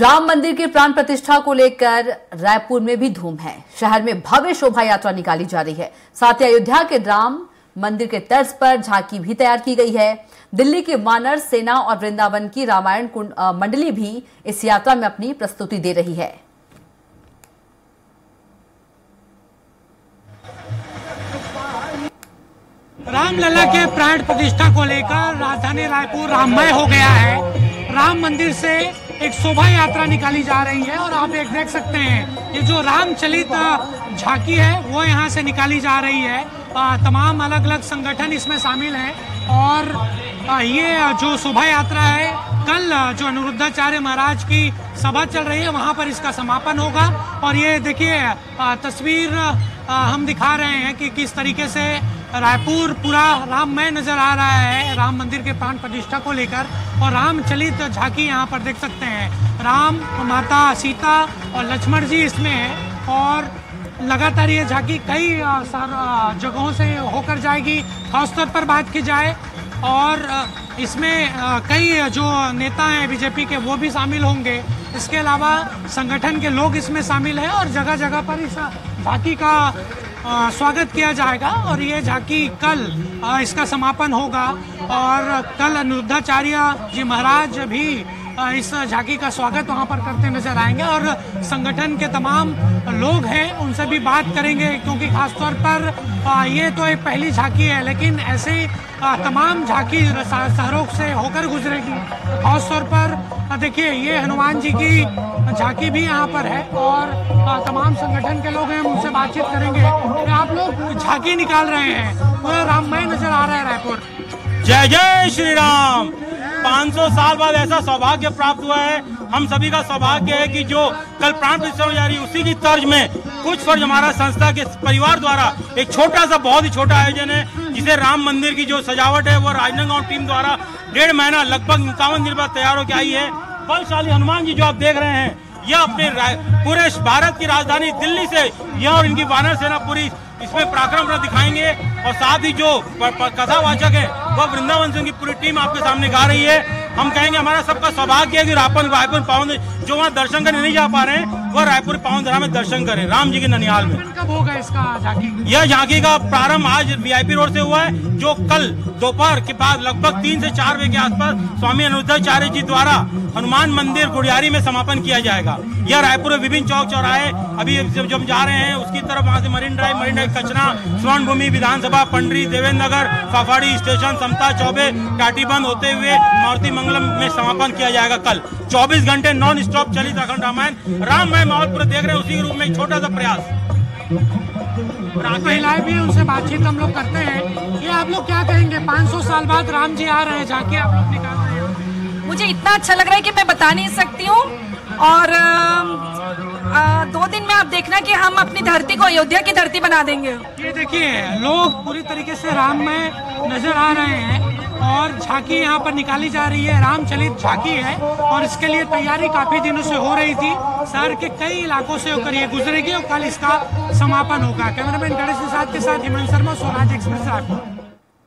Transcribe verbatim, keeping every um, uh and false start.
राम मंदिर की प्राण प्रतिष्ठा को लेकर रायपुर में भी धूम है। शहर में भव्य शोभा यात्रा निकाली जा रही है। साथ ही अयोध्या के राम मंदिर के तर्ज पर झांकी भी तैयार की गई है। दिल्ली के वानर सेना और वृंदावन की रामायण मंडली भी इस यात्रा में अपनी प्रस्तुति दे रही है। रामलला के प्राण प्रतिष्ठा को लेकर राजधानी रायपुर राममय हो गया है। राम मंदिर से एक शोभा यात्रा निकाली जा रही है और आप एक देख सकते हैं, ये जो राम चलित झांकी है वो यहाँ से निकाली जा रही है। तमाम अलग अलग संगठन इसमें शामिल हैं और ये जो शोभा यात्रा है, कल जो अनिरुद्धाचार्य महाराज की सभा चल रही है वहाँ पर इसका समापन होगा। और ये देखिए तस्वीर हम दिखा रहे हैं कि किस तरीके से रायपुर पूरा राममय नजर आ रहा है राम मंदिर के प्राण प्रतिष्ठा को लेकर। और राम चलित झांकी यहाँ पर देख सकते हैं, राम, माता सीता और लक्ष्मण जी इसमें हैं। और लगातार ये झांकी कई जगहों से होकर जाएगी। खासतौर पर बात की जाए और इसमें कई जो नेता हैं बीजेपी के वो भी शामिल होंगे। इसके अलावा संगठन के लोग इसमें शामिल हैं और जगह जगह पर इस झांकी का आ, स्वागत किया जाएगा। और ये झांकी कल आ, इसका समापन होगा और कल अनिरुद्धाचार्य जी महाराज भी आ, इस झांकी का स्वागत वहाँ पर करते नजर आएंगे। और संगठन के तमाम लोग हैं उनसे भी बात करेंगे, क्योंकि खासतौर पर आ, ये तो एक पहली झांकी है, लेकिन ऐसे आ, तमाम झांकी शहरों से होकर गुजरेगी। खासतौर पर देखिए ये हनुमान जी की झांकी भी यहाँ पर है और तमाम संगठन के लोग हैं, उनसे बातचीत करेंगे। आप लोग झांकी निकाल रहे हैं, पूरा राममय नजर आ रहा है रायपुर। जय जय श्री राम। पाँच सौ साल बाद ऐसा सौभाग्य प्राप्त हुआ है। हम सभी का सौभाग्य है कि जो कल प्राण प्रतिष्ठा हो जा रही है उसी की तर्ज में कुछ फर्ज हमारा संस्था के परिवार द्वारा एक छोटा सा बहुत ही छोटा आयोजन है, जिसे राम मंदिर की जो सजावट है वो राजनांदगांव टीम द्वारा डेढ़ महीना लगभग इक्यावन दिन बाद तैयार होकर आई है। बलशाली हनुमान जी जो आप देख रहे हैं, यह अपने पूरे भारत की राजधानी दिल्ली से यह और इनकी वानर सेना पूरी इसमें पराक्रम दिखाएंगे। और साथ ही जो कथावाचक है वह वृंदावन सिंह की पूरी टीम आपके सामने गा रही है। हम कहेंगे हमारा सबका सौभाग्य है कि रायपुर रायपुर पावन जो वहाँ दर्शन करने नहीं जा पा रहे हैं वह रायपुर पावन धरा में दर्शन करें राम जी के ननिहाल में। कब होगा इसका झांकी? यह झांकी का प्रारंभ आज वीआईपी रोड से हुआ है, जो कल दोपहर के बाद लगभग तीन से चार बजे के आसपास स्वामी अनिरुद्धाचार्य जी द्वारा हनुमान मंदिर गुड़ियारी में समापन किया जाएगा। यह रायपुर विभिन्न चौक चौराहे अभी जो हम जा रहे हैं उसकी तरफ, वहाँ से मरीन ड्राइव, मरीन ड्राइव कचरा, स्वर्ण भूमि, विधानसभा, पंडरी, देवेंद्र नगर, फाफाड़ी स्टेशन, समता चौबे, टाटीबंद होते हुए मारुति मंगलम में समापन किया जाएगा। कल चौबीस घंटे नॉन स्टॉप चलित अखंड रामायण राममय माहौल पूरा देख रहे हैं, उसी के रूप में एक छोटा सा प्रयास। महिलाएं भी उनसे बातचीत हम लोग करते हैं। ये आप लोग क्या कहेंगे, पाँच सौ साल बाद राम जी आ रहे हैं, झांकी आप लोग निकाल रहे हैं? मुझे इतना अच्छा लग रहा है कि मैं बता नहीं सकती हूँ। और आ, दो दिन में आप देखना कि हम अपनी धरती को अयोध्या की धरती बना देंगे। ये देखिए लोग पूरी तरीके से राम में नजर आ रहे हैं और झांकी यहाँ पर निकाली जा रही है, राम चलित झांकी है। और इसके लिए तैयारी काफी दिनों से हो रही थी, शहर के कई इलाकों से होकर ये गुजरेगी और कल इसका समापन होगा। कैमरामैन गणेश प्रसाद के साथ हेमंत शर्मा, सौराज एक्सप्रेस, रायपुर।